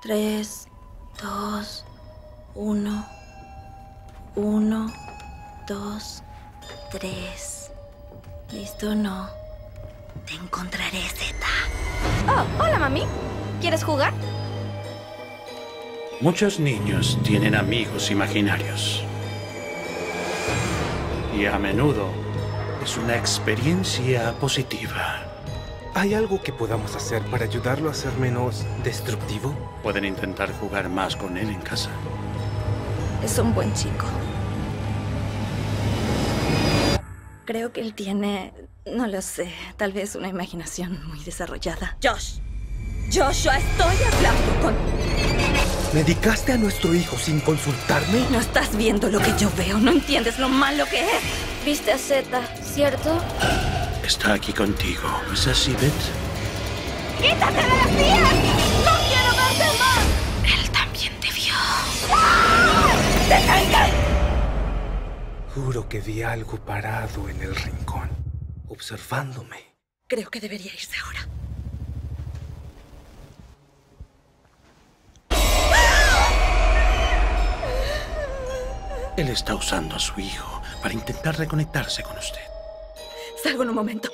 3, 2, 1, 1, 2, 3. ¿Listo o no? Te encontraré, Zeta. Oh, hola, mami. ¿Quieres jugar? Muchos niños tienen amigos imaginarios. Y a menudo es una experiencia positiva. ¿Hay algo que podamos hacer para ayudarlo a ser menos destructivo? Pueden intentar jugar más con él en casa. Es un buen chico. Creo que él tiene, no lo sé, tal vez una imaginación muy desarrollada. ¡Josh! ¡Joshua, estoy hablando con... ¿Medicaste a nuestro hijo sin consultarme? No estás viendo lo que yo veo. No entiendes lo malo que es. Viste a Zeta, ¿cierto? Está aquí contigo. ¿Es así, Beth? ¡Quítate de las mías! ¡No quiero verte más! Él también te vio. ¡Ah! ¡Te caes! Juro que vi algo parado en el rincón, observándome. Creo que debería irse ahora. Él está usando a su hijo para intentar reconectarse con usted. Salgo en un momento.